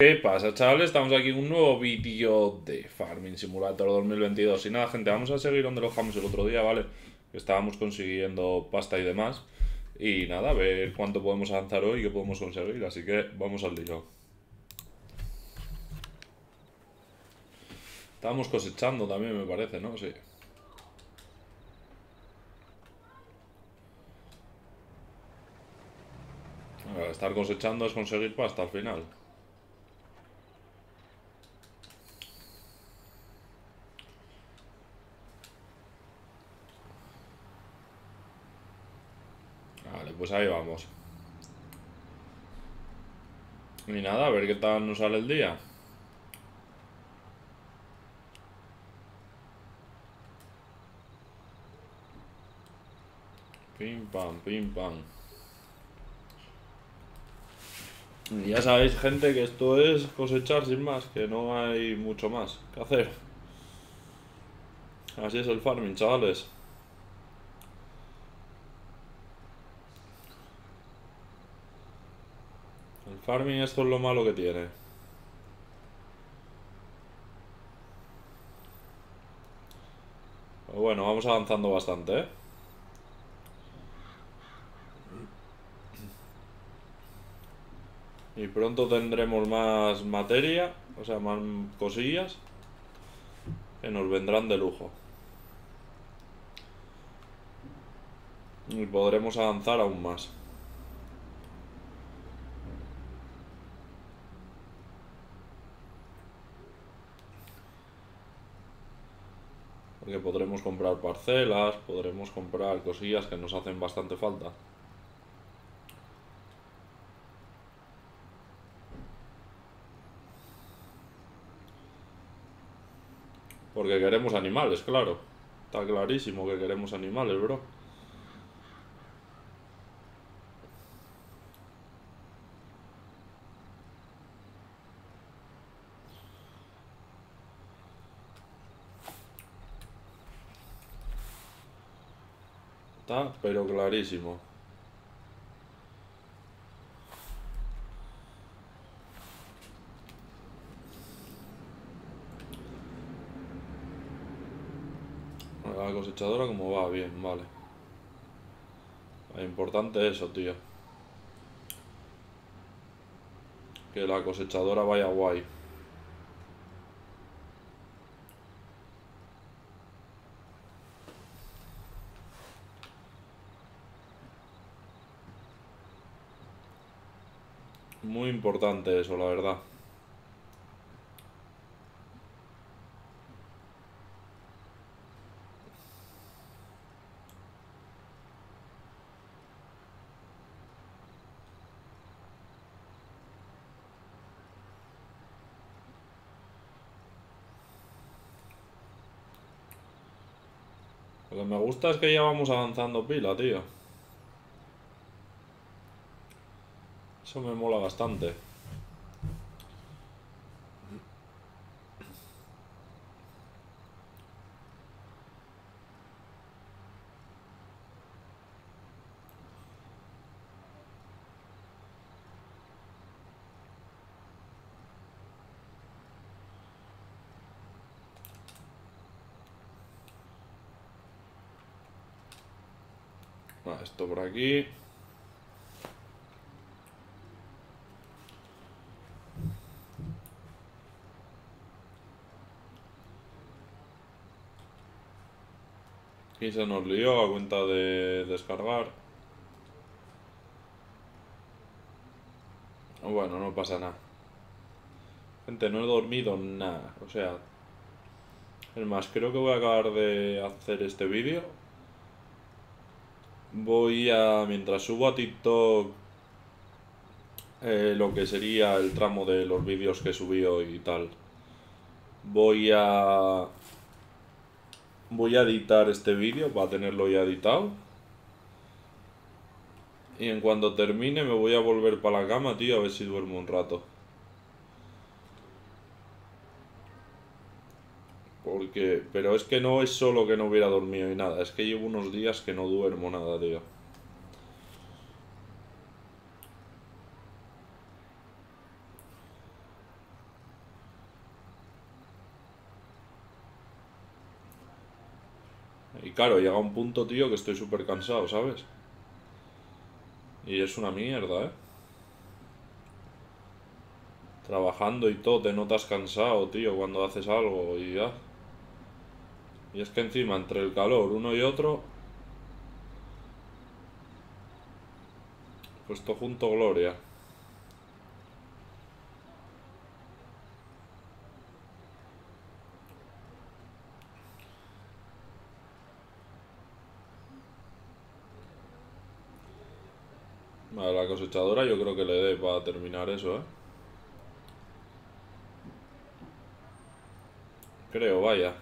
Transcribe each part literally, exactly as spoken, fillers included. ¿Qué pasa, chavales? Estamos aquí en un nuevo vídeo de Farming Simulator dos mil veintidós. Y nada, gente, vamos a seguir donde lo dejamos el otro día, ¿vale? Estábamos consiguiendo pasta y demás. Y nada, a ver cuánto podemos avanzar hoy y qué podemos conseguir. Así que vamos al lío. Estábamos cosechando también, me parece, ¿no? Sí. Ahora, estar cosechando es conseguir pasta al final. Vale, pues ahí vamos. Y nada, a ver qué tal nos sale el día. Pim pam, pim pam. Y ya sabéis, gente, que esto es cosechar sin más, que no hay mucho más que hacer. Así es el farming, chavales. El farming, esto es lo malo que tiene. Pero bueno, vamos avanzando bastante, ¿eh? Y pronto tendremos más materia, o sea, más cosillas que nos vendrán de lujo. Y podremos avanzar aún más. Porque podremos comprar parcelas, podremos comprar cosillas que nos hacen bastante falta. Porque queremos animales, claro. Está clarísimo que queremos animales, bro. Está, pero clarísimo. La cosechadora como va, bien, vale. Es importante eso, tío. Que la cosechadora vaya guay. Muy importante eso, la verdad. Lo que me gusta es que ya vamos avanzando pila, tío. Eso me mola bastante. Esto por aquí. Y se nos lió a cuenta de descargar. Bueno, no pasa nada. Gente, no he dormido nada. O sea, es más, creo que voy a acabar de hacer este vídeo. Voy a, mientras subo a TikTok eh, lo que sería el tramo de los vídeos que subí hoy y tal, voy a voy a editar este vídeo para tenerlo ya editado. Y en cuanto termine me voy a volver para la cama, tío, a ver si duermo un rato. Porque, pero es que no es solo que no hubiera dormido y nada, es que llevo unos días que no duermo nada, tío. Y claro, llega un punto, tío, que estoy súper cansado, ¿sabes? Y es una mierda, ¿eh? Trabajando y todo, te notas cansado, tío, cuando haces algo y ya. Y es que encima, entre el calor, uno y otro... Pues todo junto, gloria. A la cosechadora yo creo que le dé para terminar eso, ¿eh? Creo, vaya.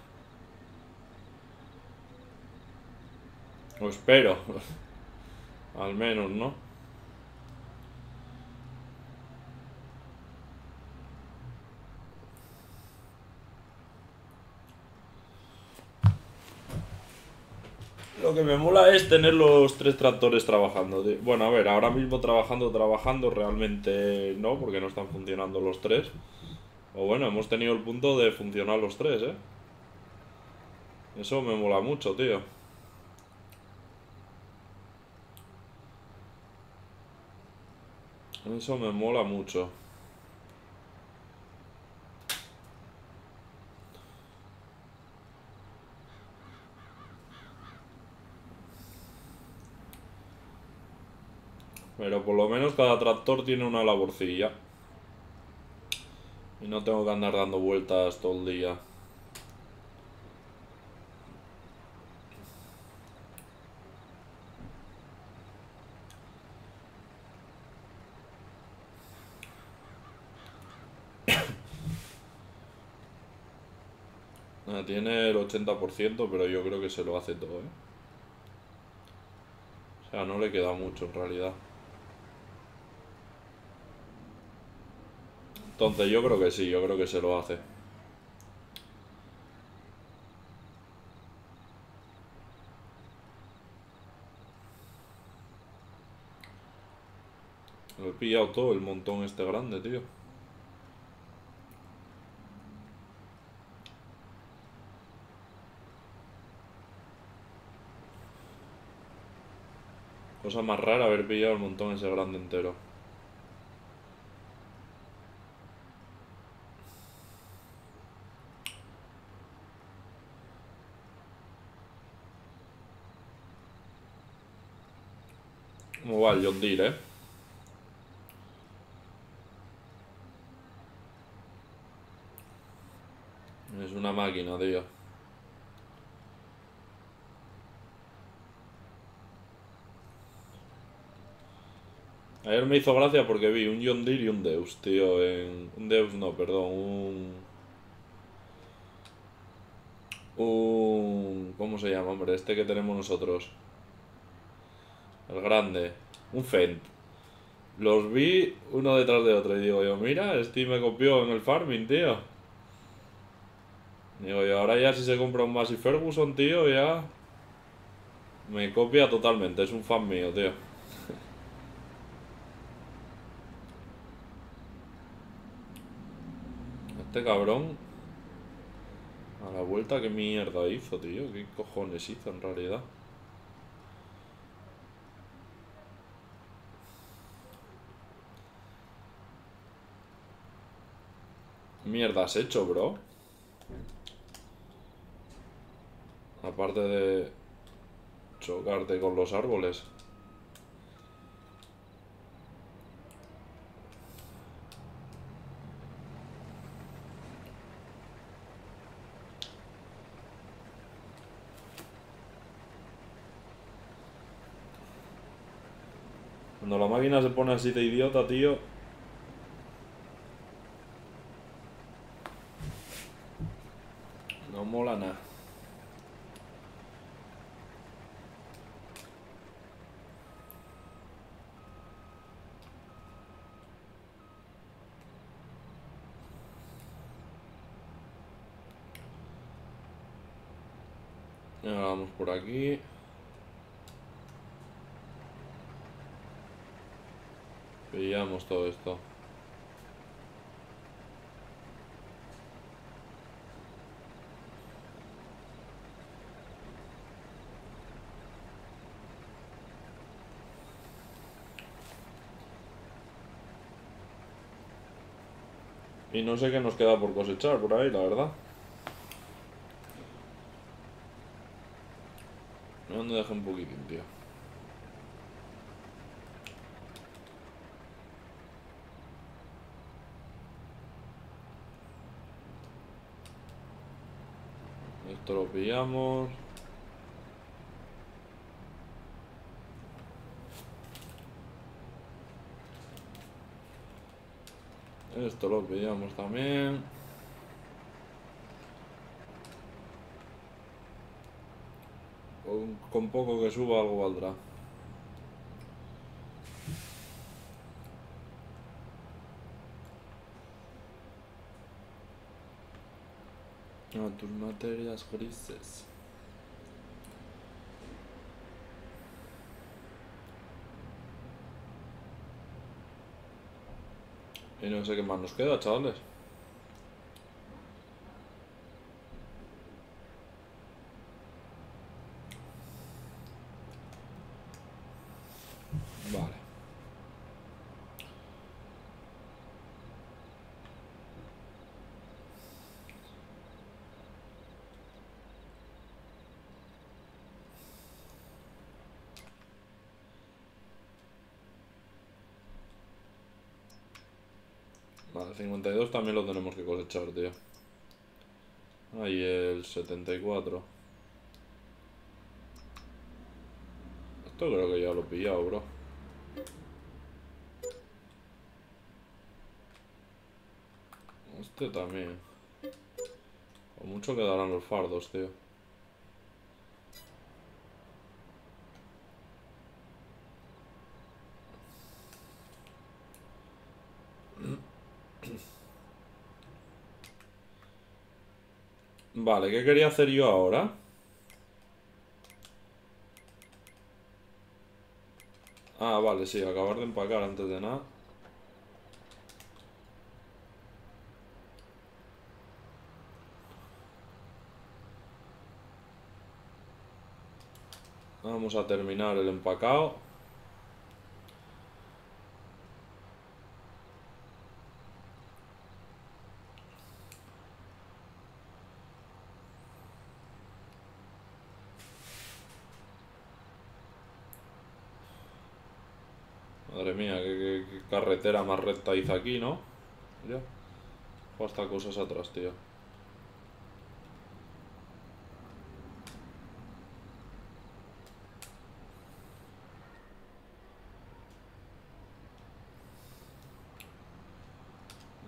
O espero. Al menos, ¿no? Lo que me mola es tener los tres tractores trabajando. Bueno, a ver, ahora mismo trabajando, trabajando, realmente no, porque no están funcionando los tres. O bueno, hemos tenido el punto de funcionar los tres, ¿eh? Eso me mola mucho, tío. Eso me mola mucho. Pero por lo menos cada tractor tiene una laborcilla. Y no tengo que andar dando vueltas todo el día. Ah, tiene el ochenta por ciento, pero yo creo que se lo hace todo, ¿eh? O sea, no le queda mucho en realidad. Entonces yo creo que sí, yo creo que se lo hace. Lo he pillado todo el montón este grande, tío. Cosa más rara haber pillado el montón ese grande entero. ¿Cómo va el John Deere, eh? Es una máquina, tío. Ayer me hizo gracia porque vi un John Deere y un Deus, tío. En... Un Deus no, perdón. Un... Un... ¿Cómo se llama, hombre? Este que tenemos nosotros. El grande, un Fendt. Los vi uno detrás de otro y digo yo, mira, este me copió en el farming, tío. Digo yo, ahora ya si se compra un Massey Ferguson, tío, ya... Me copia totalmente, es un fan mío, tío. Este cabrón... A la vuelta, qué mierda hizo, tío. Qué cojones hizo en realidad. Mierda has hecho, bro. Aparte de chocarte con los árboles. Cuando la máquina se pone así de idiota, tío. Vamos por aquí. Pillamos todo esto. Y no sé qué nos queda por cosechar por ahí, la verdad. ¿Dónde deja un poquitín, tío? Esto lo pillamos. Esto lo pillamos también. Con, con poco que suba algo valdrá. No, tus materias grises. Y no sé qué más nos queda, chavales. Vale. Vale, cincuenta y dos también lo tenemos que cosechar, tío. Ahí el setenta y cuatro. Esto creo que ya lo he pillado, bro. Este también. Con mucho quedarán los fardos, tío. Vale, ¿qué quería hacer yo ahora? Ah, vale, sí, acabar de empacar antes de nada. Vamos a terminar el empacado. Madre mía, qué, qué, qué carretera más recta hice aquí, ¿no? Ya. Hasta cosas atrás, tío.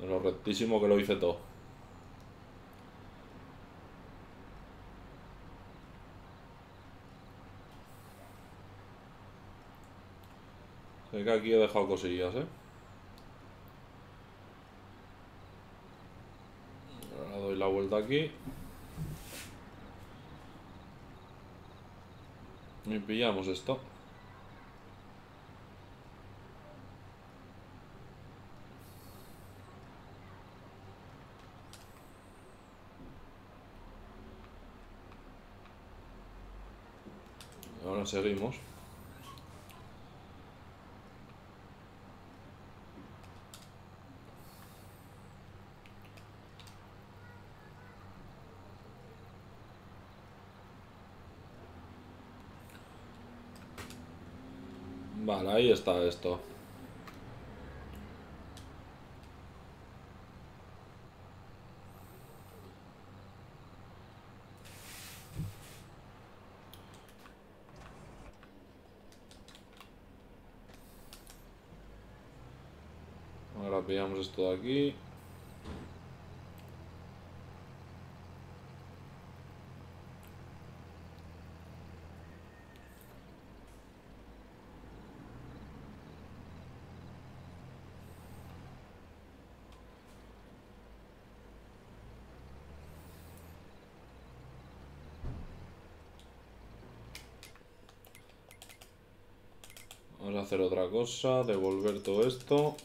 De lo rectísimo que lo hice todo. Sé que aquí he dejado cosillas, ¿eh? Ahora doy la vuelta aquí. Y pillamos esto. Y ahora seguimos. Vale, ahí está esto. Ahora pillamos esto de aquí. Vamos a hacer otra cosa, devolver todo esto.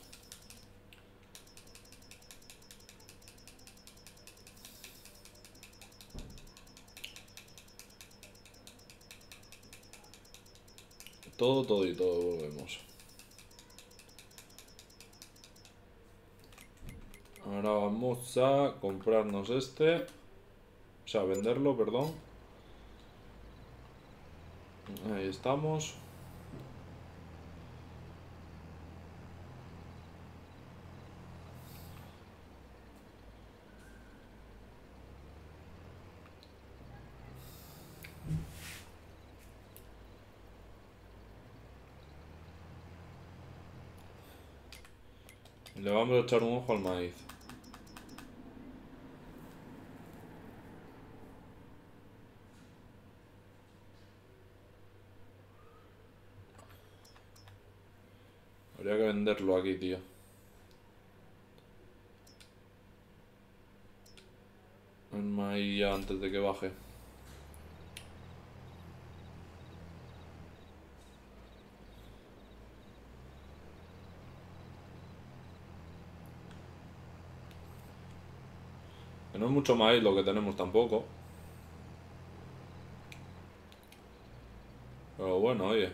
Todo, todo y todo devolvemos. Ahora vamos a comprarnos este. O sea, venderlo, perdón. Ahí estamos. Le vamos a echar un ojo al maíz. Habría que venderlo aquí, tío. El maíz ya antes de que baje. No es mucho maíz lo que tenemos tampoco. Pero bueno, oye.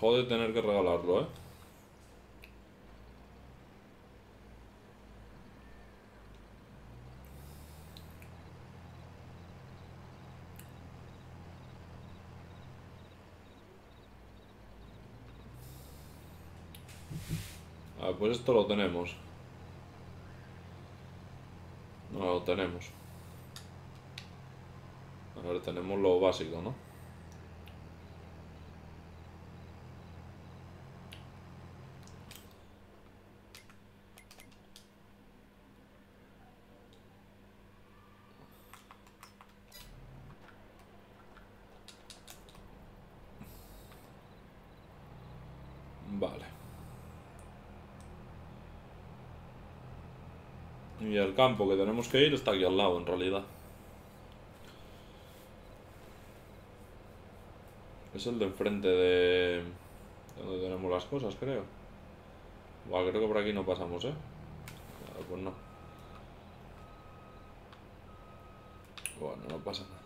Joder tener que regalarlo, ¿eh? Pues esto lo tenemos. No lo tenemos. A ver, tenemos lo básico, ¿no? Y el campo que tenemos que ir está aquí al lado, en realidad. Es el de enfrente de... donde tenemos las cosas, creo. Buah, creo que por aquí no pasamos, ¿eh? Claro, pues no. Bueno, no pasa nada.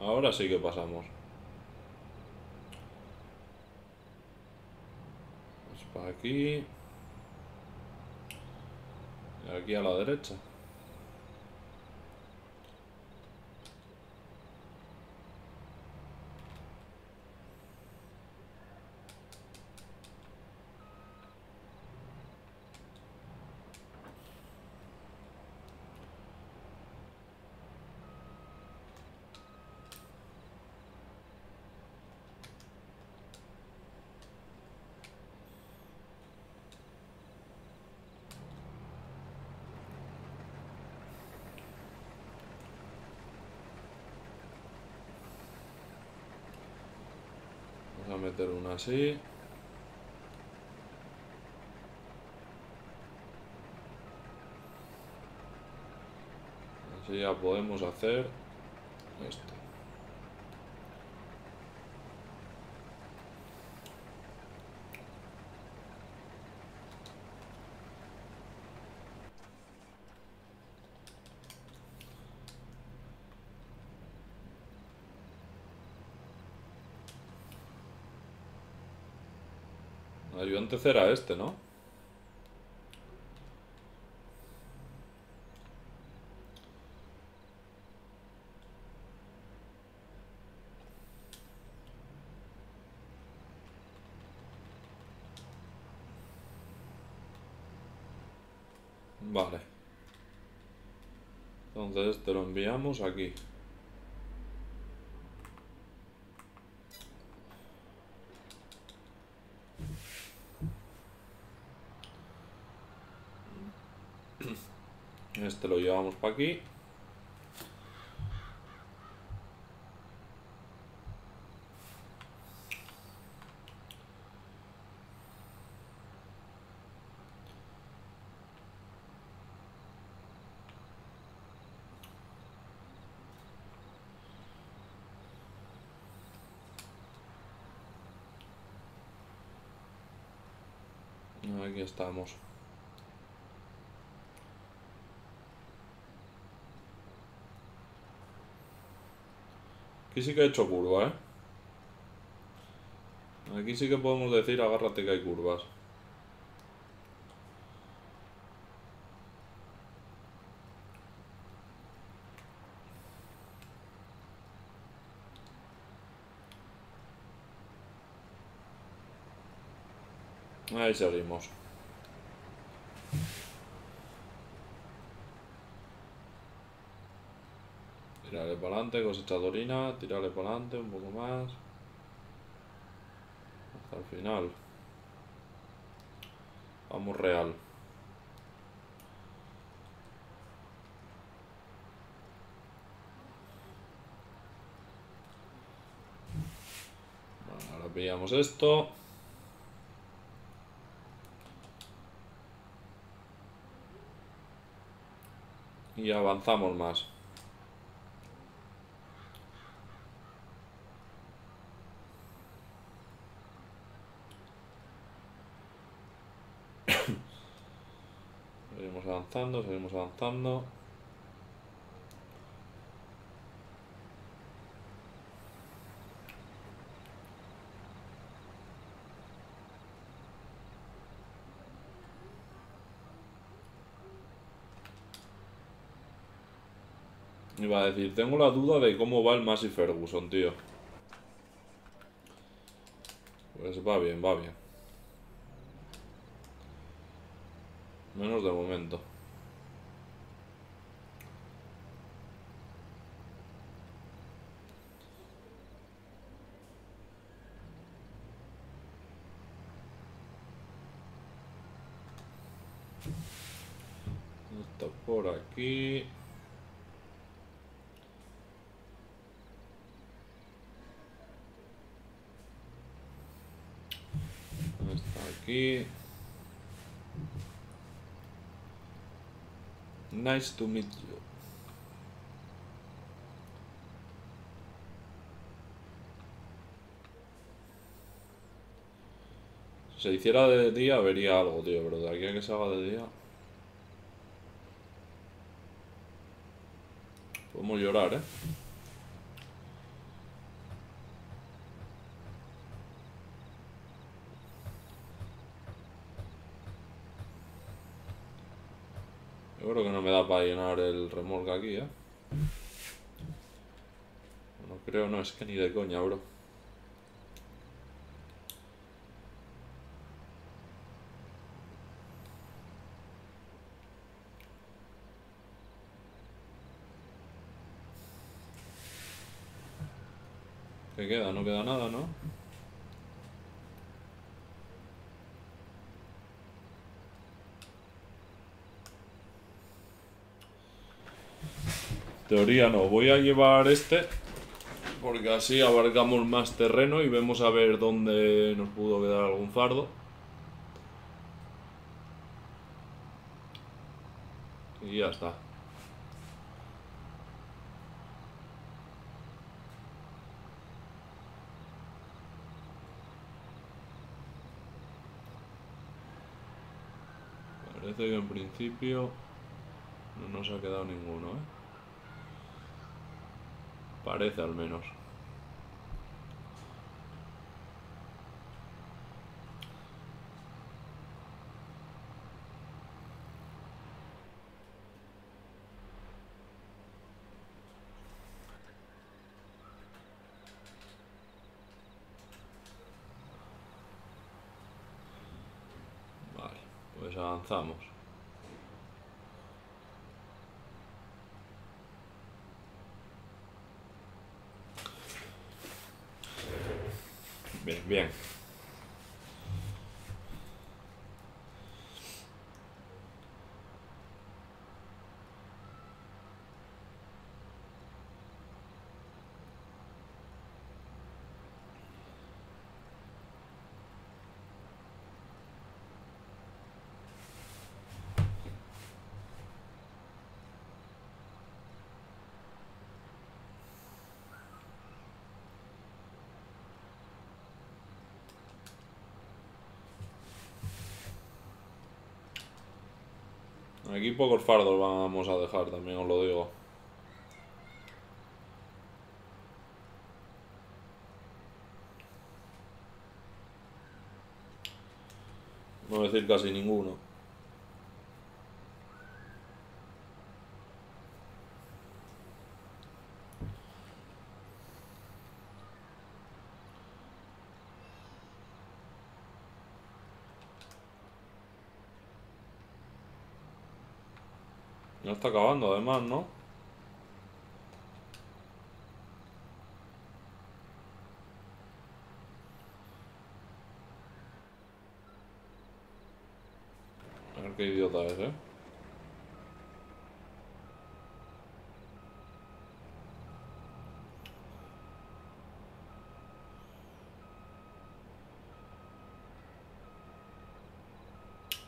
Ahora sí que pasamos. Pues para aquí. Y aquí a la derecha. Vamos a meter una así. Así ya podemos hacer esto. Ayudante era este, ¿no? Vale. Entonces este lo enviamos aquí. Este lo llevamos para aquí. aquí estamos. Aquí sí que he hecho curva, ¿eh? Aquí sí que podemos decir agárrate que hay curvas. Ahí salimos. Tirarle para adelante, cosechadorina, tirarle para adelante un poco más. Hasta el final. Vamos real. Bueno, ahora pillamos esto. Y avanzamos más. Seguimos avanzando, seguimos avanzando. Iba a decir, tengo la duda de cómo va el Massey Ferguson, tío. Pues va bien, va bien. Menos de momento. Esto por aquí. Nice to meet you. Si se hiciera de día vería algo, tío, pero de aquí a que se haga de día podemos llorar, eh. Creo que no me da para llenar el remolque aquí, ¿eh? No creo, no, es que ni de coña, bro. ¿Qué queda? No queda nada, ¿no? Teoría no, voy a llevar este porque así abarcamos más terreno y vemos a ver dónde nos pudo quedar algún fardo. Y ya está. Parece que en principio no nos ha quedado ninguno, ¿eh? Parece al menos. Vale, pues avanzamos. Bien, bien. Aquí pocos fardos vamos a dejar, también os lo digo. No voy a decir casi ninguno. No está acabando, además, ¿no? A ver qué idiota es, ¿eh?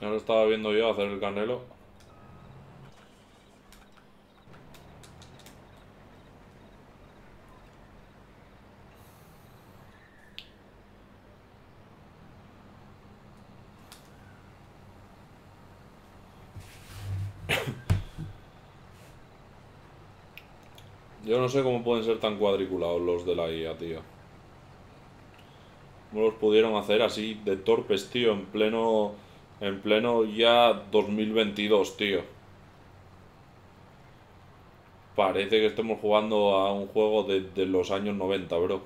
Ya lo estaba viendo yo hacer el canelo. Yo no sé cómo pueden ser tan cuadriculados los de la I A, tío. ¿Cómo los pudieron hacer así de torpes, tío? En pleno... En pleno ya dos mil veintidós, tío. Parece que estemos jugando a un juego de, de los años noventa, bro.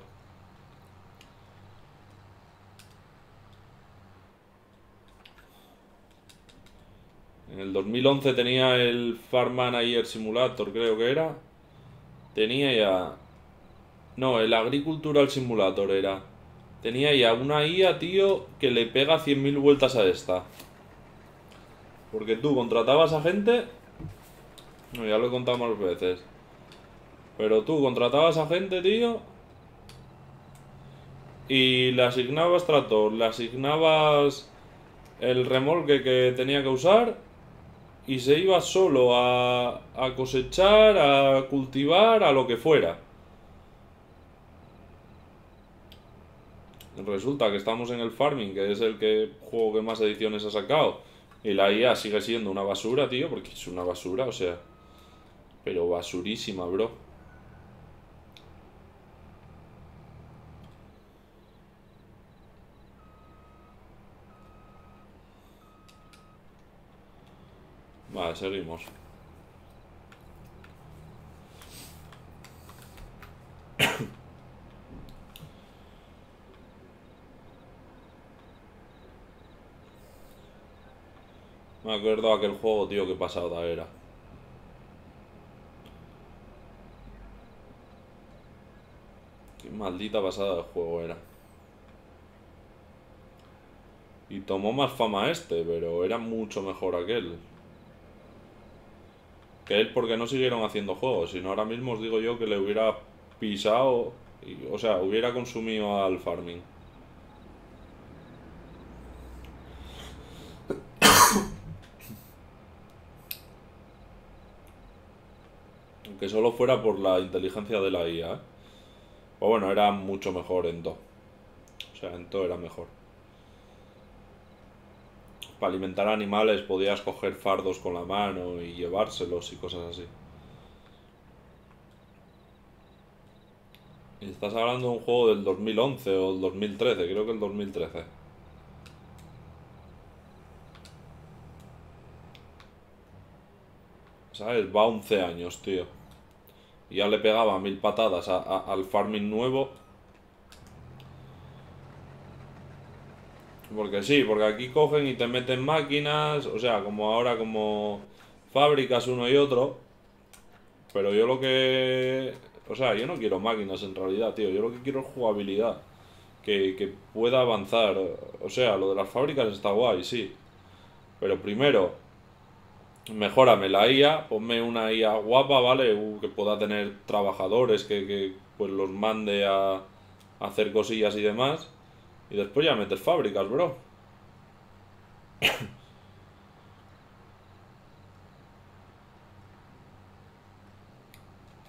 En el dos mil once tenía el Farm Manager Simulator, creo que era. Tenía ya... No, el Agricultural Simulator era. Tenía ya una I A, tío, que le pega cien mil vueltas a esta. Porque tú contratabas a gente... No, ya lo he contado más veces. Pero tú contratabas a gente, tío... Y le asignabas tractor, le asignabas el remolque que tenía que usar... Y se iba solo a, a cosechar, a cultivar, a lo que fuera. Resulta que estamos en el Farming, que es el que, juego que más ediciones ha sacado. Y la I A sigue siendo una basura, tío, porque es una basura, o sea... Pero basurísima, bro. Vale, seguimos. Me acuerdo de aquel juego, tío, que pasada era. Qué maldita pasada de juego era. Y tomó más fama este, pero era mucho mejor aquel. Que es porque no siguieron haciendo juegos, sino ahora mismo os digo yo que le hubiera pisado, y, o sea, hubiera consumido al Farming. Aunque solo fuera por la inteligencia de la I A, ¿eh? Pues bueno, era mucho mejor en todo. O sea, en todo era mejor. Para alimentar animales podías coger fardos con la mano y llevárselos y cosas así. Y estás hablando de un juego del dos mil once o el dos mil trece, creo que el dos mil trece. ¿Sabes? Va once años, tío. Y ya le pegaba mil patadas a, a, al Farming nuevo. Porque sí, porque aquí cogen y te meten máquinas, o sea, como ahora como fábricas uno y otro. Pero yo lo que... O sea, yo no quiero máquinas en realidad, tío. Yo lo que quiero es jugabilidad. Que, que pueda avanzar. O sea, lo de las fábricas está guay, sí. Pero primero, mejórame la I A, ponme una I A guapa, ¿vale? Uh, que pueda tener trabajadores, que, que pues los mande a, a hacer cosillas y demás. Y después ya metes fábricas, bro.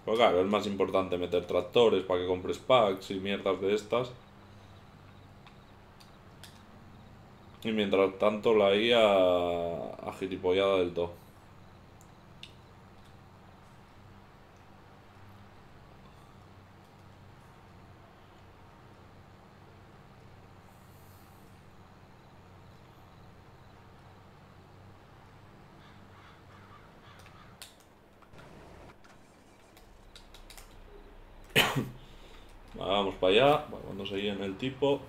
Pues claro, es más importante meter tractores para que compres packs y mierdas de estas. Y mientras tanto la I A agilipollada del todo. Vamos para allá, cuando se llene el tipo.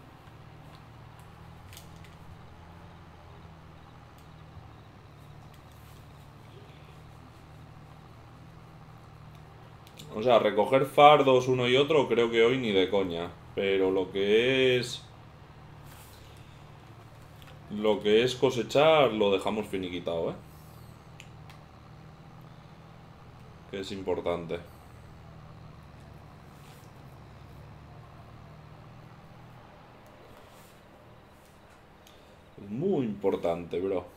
O sea, recoger fardos uno y otro creo que hoy ni de coña. Pero lo que es... Lo que es cosechar lo dejamos finiquitado, ¿eh? Que es importante. Es muy importante, bro.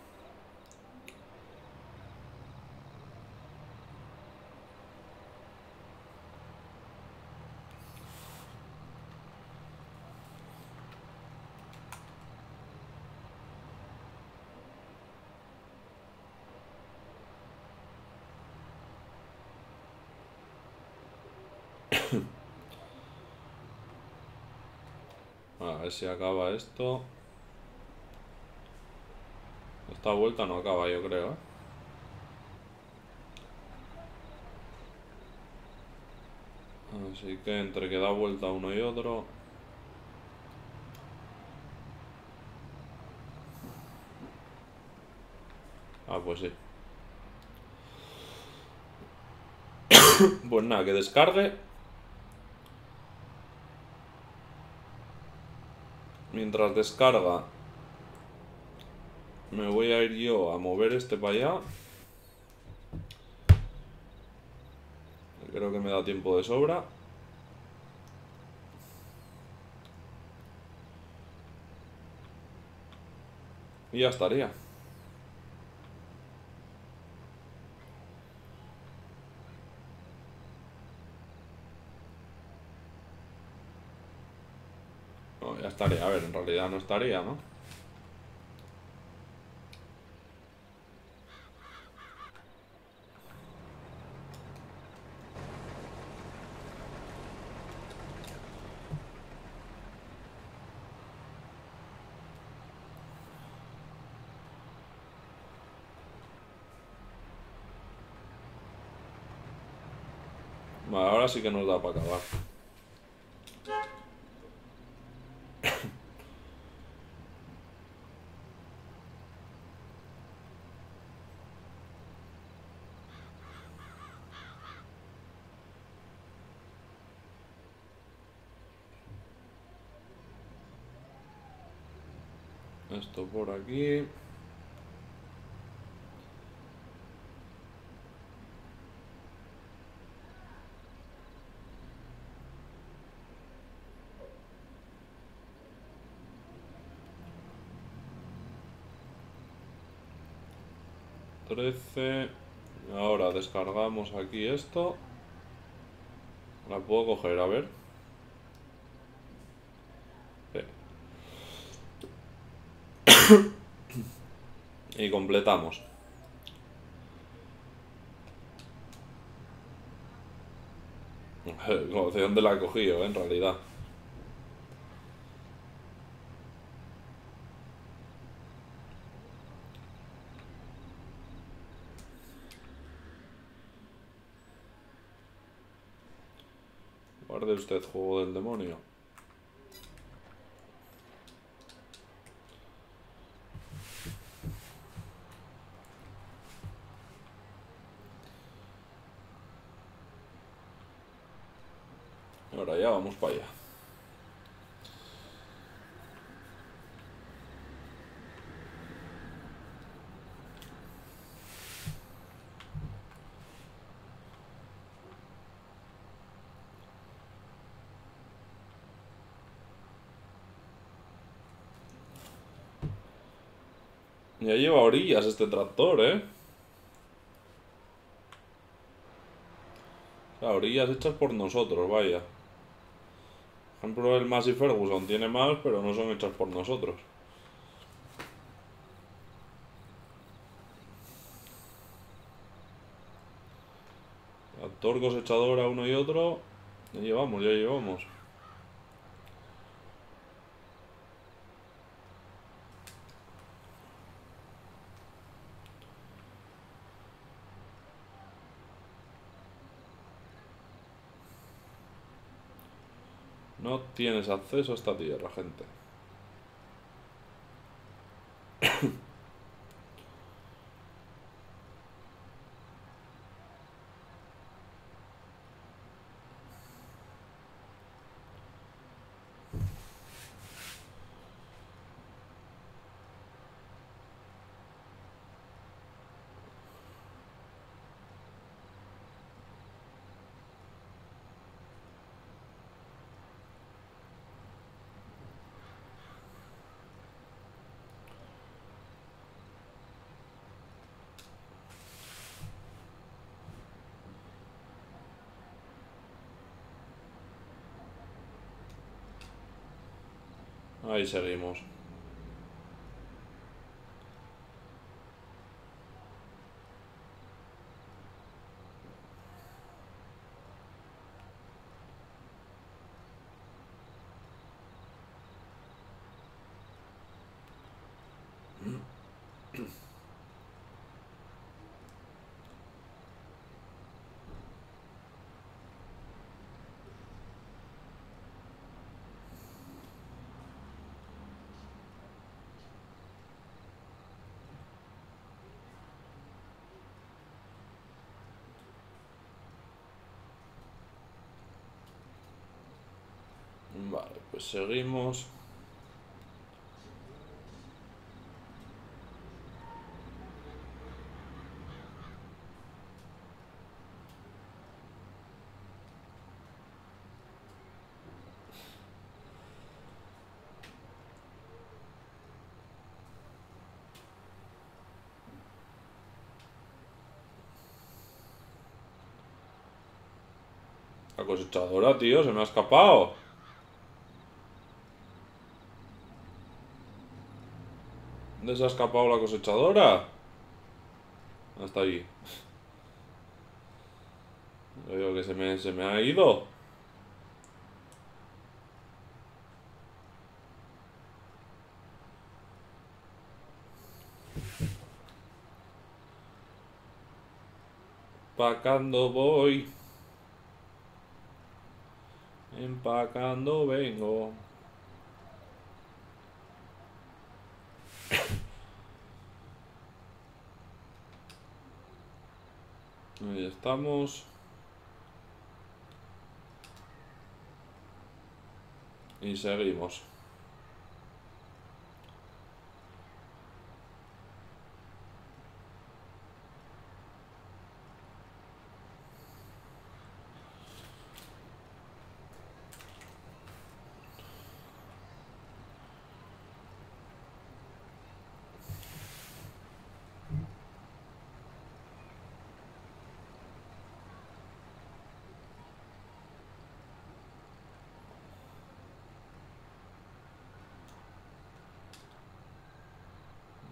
Si acaba esto. Esta vuelta no acaba, yo creo, ¿eh? Así que entre que da vuelta uno y otro. Ah, pues sí. Pues nada, que descargue. Mientras descarga, me voy a ir yo a mover este para allá. Creo que me da tiempo de sobra. Y ya estaría. Estaría, a ver, en realidad no estaría, ¿no? Vale, ahora sí que nos da para acabar. Esto por aquí. trece. Ahora descargamos aquí esto. La puedo coger, a ver. Y completamos. ¿De dónde la he cogido, eh? En realidad. Guarde usted, juego del demonio. Vamos para allá. Ya lleva orillas este tractor, ¿eh? O sea, orillas hechas por nosotros, vaya. Por ejemplo, el Massey Ferguson tiene más, pero no son hechas por nosotros. Tractor, cosechadora, uno y otro. Ya llevamos, ya llevamos. No tienes acceso a esta tierra, gente. Ahí seguimos. Vale, pues seguimos. La cosechadora, tío, se me ha escapado. ¿Dónde se ha escapado la cosechadora? Hasta allí. Yo digo que se me, se me ha ido. Empacando voy. Empacando vengo. Ahí estamos. Y seguimos.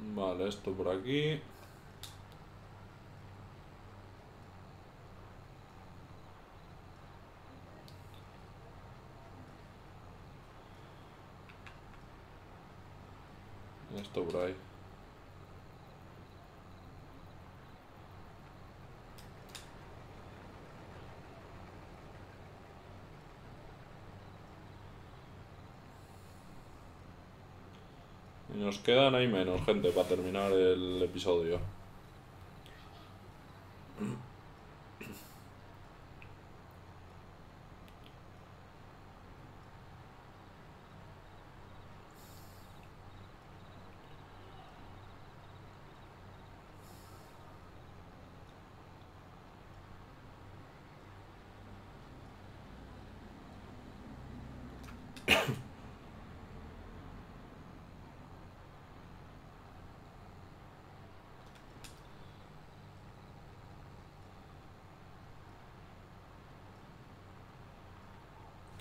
Vale, esto por aquí. Esto por ahí. Nos quedan ahí menos, gente, para terminar el episodio.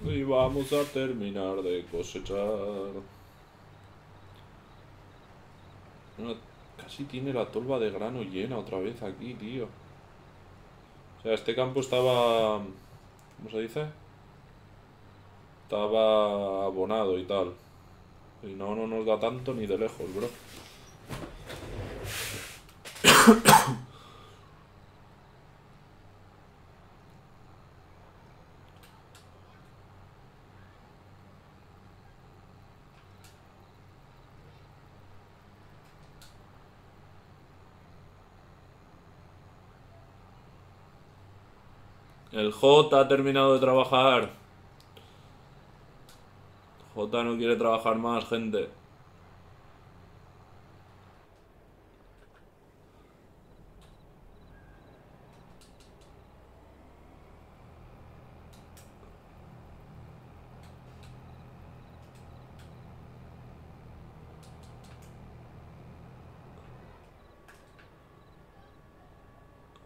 Y vamos a terminar de cosechar. Bueno, casi tiene la tolva de grano llena otra vez aquí, tío. O sea, este campo estaba... ¿Cómo se dice? Estaba abonado y tal. Y no, no nos da tanto ni de lejos, bro. El J ha terminado de trabajar. J no quiere trabajar más, gente.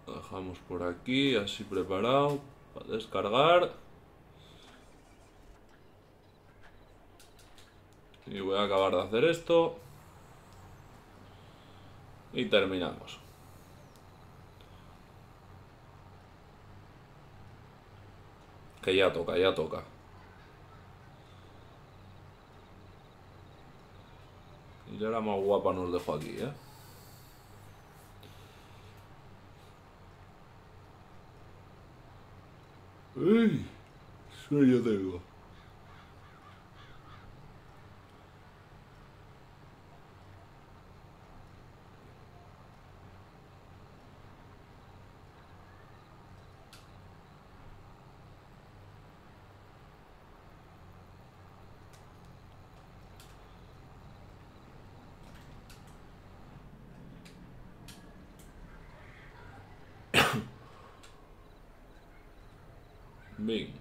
Dejamos por aquí, así preparado para descargar. Y voy a acabar de hacer esto. Y terminamos. Que ya toca, ya toca. Y ahora más guapa nos dejo aquí, ¿eh? ¡Uy! Sueño tengo. Bien.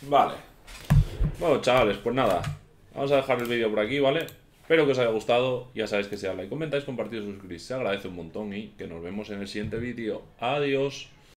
Vale. Bueno, chavales, pues nada, vamos a dejar el vídeo por aquí, ¿vale? Espero que os haya gustado. Ya sabéis que si habláis, comentáis, compartís, suscribís, se agradece un montón. Y que nos vemos en el siguiente vídeo. Adiós.